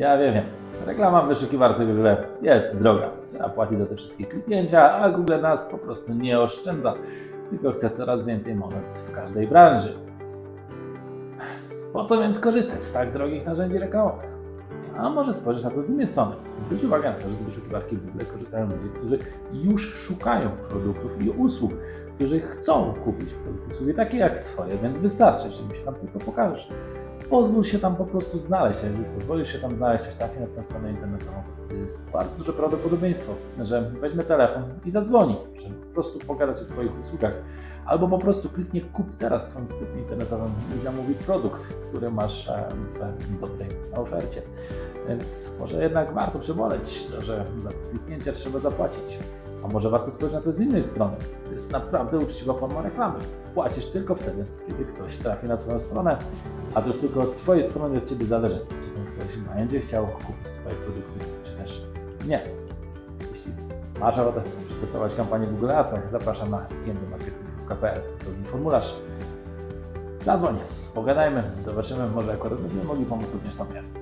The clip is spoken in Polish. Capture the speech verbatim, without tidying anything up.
Ja wiem, wiem. Reklama w wyszukiwarce Google jest droga. Trzeba płacić za te wszystkie kliknięcia, a Google nas po prostu nie oszczędza, tylko chce coraz więcej monet w każdej branży. Po co więc korzystać z tak drogich narzędzi reklamowych? A może spojrzeć na to z innej strony. Zwróć uwagę na to, że z wyszukiwarki Google korzystają ludzie, którzy już szukają produktów i usług, którzy chcą kupić produkty i usługi takie jak Twoje, więc wystarczy, że mi się tam tylko pokażesz. Pozwól się tam po prostu znaleźć, a jeżeli już pozwolisz się tam znaleźć, coś trafi na Twoją stronę internetową, to jest bardzo duże prawdopodobieństwo, że weźmie telefon i zadzwoni, że po prostu pogadać o Twoich usługach, albo po prostu kliknie kup teraz w Twoim sklepie internetowym i zamówi produkt, który masz w dobrej ofercie. Więc może jednak warto przeboleć, że za kliknięcia trzeba zapłacić. A może warto spojrzeć na to z innej strony. To jest naprawdę uczciwa forma reklamy. Płacisz tylko wtedy, kiedy ktoś trafi na Twoją stronę, a to już tylko od Twojej strony, od Ciebie zależy, czy ten ktoś będzie chciał kupić Twoje produkty, czy też nie. Jeśli masz ochotę przetestować kampanię w Google Ads, zapraszam na inbmarketing kropka p l. Pełni formularz. Zadzwoń, pogadajmy, zobaczymy, może akurat będziemy mogli pomóc również Tobie.